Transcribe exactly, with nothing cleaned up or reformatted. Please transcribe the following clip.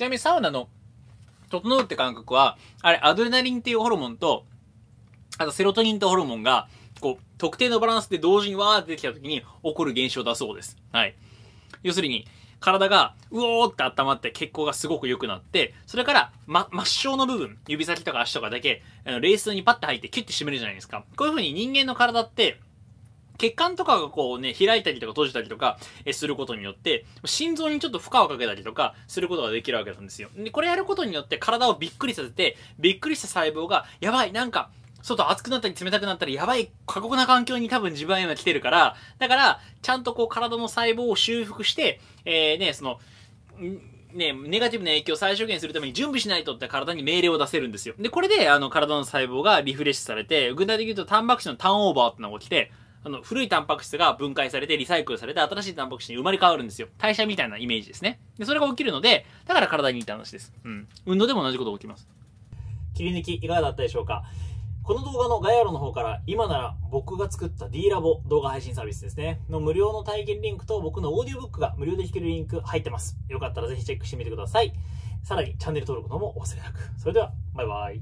ちなみにサウナの整うって感覚は、あれ、アドレナリンっていうホルモンと、あとセロトニンってホルモンが、こう、特定のバランスで同時にわーって出てきた時に起こる現象だそうです。はい。要するに、体がうおーって温まって血行がすごく良くなって、それから、ま、末梢の部分、指先とか足とかだけ、あの、冷水にパッて入ってキュッて締めるじゃないですか。こういう風に人間の体って、血管とかがこうね、開いたりとか閉じたりとかすることによって、心臓にちょっと負荷をかけたりとかすることができるわけなんですよ。で、これやることによって体をびっくりさせて、びっくりした細胞が、やばい、なんか、外熱くなったり冷たくなったり、やばい、過酷な環境に多分自分は今来てるから、だから、ちゃんとこう体の細胞を修復して、えー、ね、その、ね、ネガティブな影響を最小限するために準備しないとって体に命令を出せるんですよ。で、これで、あの、体の細胞がリフレッシュされて、具体的に言うとタンパク質のターンオーバーってのが起きて、あの、古いタンパク質が分解されてリサイクルされて新しいタンパク質に生まれ変わるんですよ。代謝みたいなイメージですね。で、それが起きるので、だから体にいいって話です。うん。運動でも同じことが起きます。切り抜きいかがだったでしょうか？この動画の概要欄の方から、今なら僕が作った D-Labo 動画配信サービスですね。の無料の体験リンクと僕のオーディオブックが無料で弾けるリンク入ってます。よかったらぜひチェックしてみてください。さらにチャンネル登録の方もお忘れなく。それでは、バイバイ。